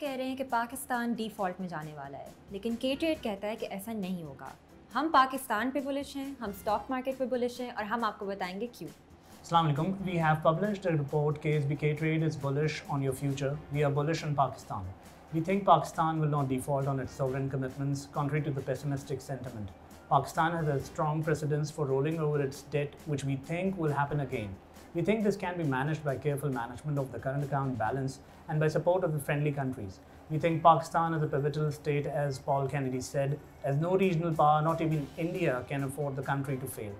कह रहे हैं कि पाकिस्तान डिफ़ॉल्ट में जाने वाला है, लेकिन K-Trade कहता है कि ऐसा नहीं होगा। हम पाकिस्तान पे बुलिश हैं, हम स्टॉक मार्केट पे बुलिश हैं और हम आपको बताएंगे क्यों। Assalamu alaikum. We have published a report, KSB K-Trade is bullish on your future. We are bullish on Pakistan. We think Pakistan will not default on its sovereign commitments, contrary to the pessimistic sentiment. Pakistan has a strong precedence for rolling over its debt, which we think will happen again. We think this can be managed by careful management of the current account balance and by support of the friendly countries. We think Pakistan is a pivotal state, as Paul Kennedy said, as no regional power, not even India, can afford the country to fail.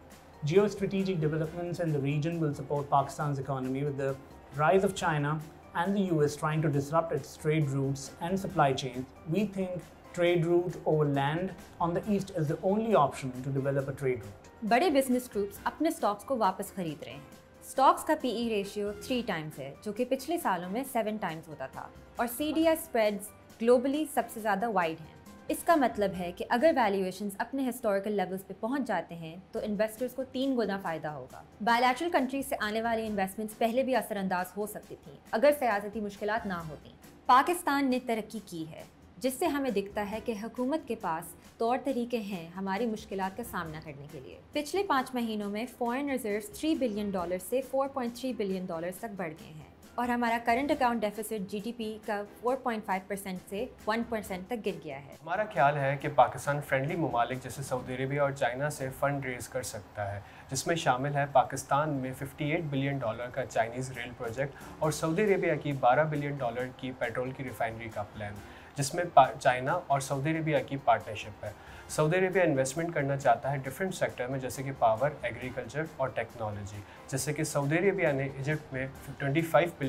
Geostrategic developments in the region will support Pakistan's economy, with the rise of China and the US trying to disrupt its trade routes and supply chains. We think trade route over land on the east is the only option to develop a trade route. बड़े business groups अपने stocks को वापस खरीद रहे हैं। Stocks का PE ratio 3 times है, जो कि पिछले सालों में 7 times होता था, और CDI spreads globally सबसे ज़्यादा wide हैं। इसका मतलब है कि अगर वैल्यूएशंस अपने हिस्टोरिकल लेवल्स पे पहुंच जाते हैं तो इन्वेस्टर्स को 3 गुना फ़ायदा होगा। बायलैटरल कंट्रीज से आने वाली इन्वेस्टमेंट्स पहले भी असरअंदाज हो सकती थी अगर सियासती मुश्किलात ना होती। पाकिस्तान ने तरक्की की है, जिससे हमें दिखता है कि हुकूमत के पास तौर तरीके हैं हमारी मुश्किलात का सामना करने के लिए। पिछले 5 महीनों में फॉरेन रिजर्व्स $3 बिलियन से $4.3 बिलियन तक बढ़ गए हैं और हमारा करंट अकाउंट डेफिसिट GDP का 4.5% से 1% तक गिर गया है। हमारा ख्याल है कि पाकिस्तान फ्रेंडली ममालिक जैसे सऊदी अरेबिया और चाइना से फंड रेज कर सकता है, जिसमें शामिल है पाकिस्तान में $58 बिलियन का चाइनीज़ रेल प्रोजेक्ट और सऊदी अरेबिया की $12 बिलियन की पेट्रोल की रिफाइनरी का प्लान, जिसमें चाइना और सऊदी अरेबिया की पार्टनरशिप है। सऊदी अरेबिया इन्वेस्टमेंट करना चाहता है डिफरेंट सेक्टर में, जैसे कि पावर, एग्रीकल्चर और टेक्नोलॉजी। जैसे कि सऊदी अरेबिया ने इजिप्ट में $25 बिलियन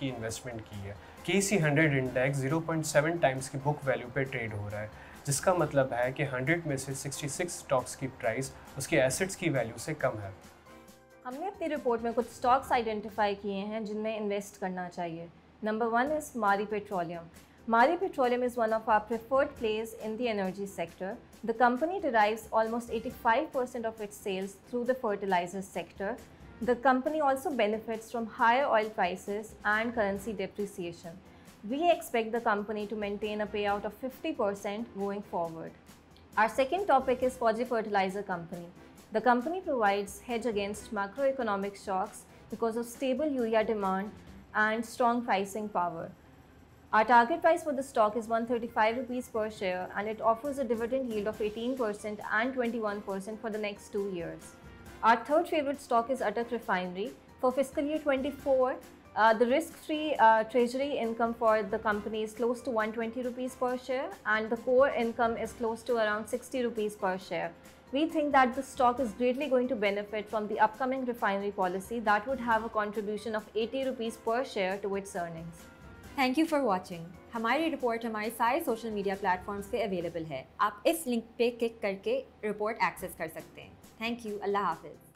की इन्वेस्टमेंट की है। KC 100 इंडेक्स 0.7 टाइम्स की बुक वैल्यू पे ट्रेड हो रहा है, जिसका मतलब है कि 100 में से 66 स्टॉक्स की प्राइस उसके एसेट्स की वैल्यू से कम है। हमने अपनी रिपोर्ट में कुछ स्टॉक्स आइडेंटिफाई किए हैं जिनमें इन्वेस्ट करना चाहिए। Number 1 is Mari petroleum. Mari Petroleum is one of our preferred plays in the energy sector. The company derives almost 85% of its sales through the fertilizer sector. The company also benefits from higher oil prices and currency depreciation. We expect the company to maintain a payout of 50% going forward. Our second topic is Fauji Fertilizer Company. The company provides hedge against macroeconomic shocks because of stable urea demand and strong pricing power. Our target price for the stock is 135 rupees per share, and it offers a dividend yield of 18% and 21% for the next 2 years. Our third favorite stock is Attock Refinery. For fiscal year 24, the risk-free treasury income for the company is close to 120 rupees per share, and the core income is close to around 60 rupees per share. We think that the stock is greatly going to benefit from the upcoming refinery policy that would have a contribution of 80 rupees per share to its earnings. Thank you for watching. हमारी report हमारे सारे social media platforms पे available है। आप इस link पे click करके report access कर सकते हैं। Thank you. अल्लाह हाफिज़।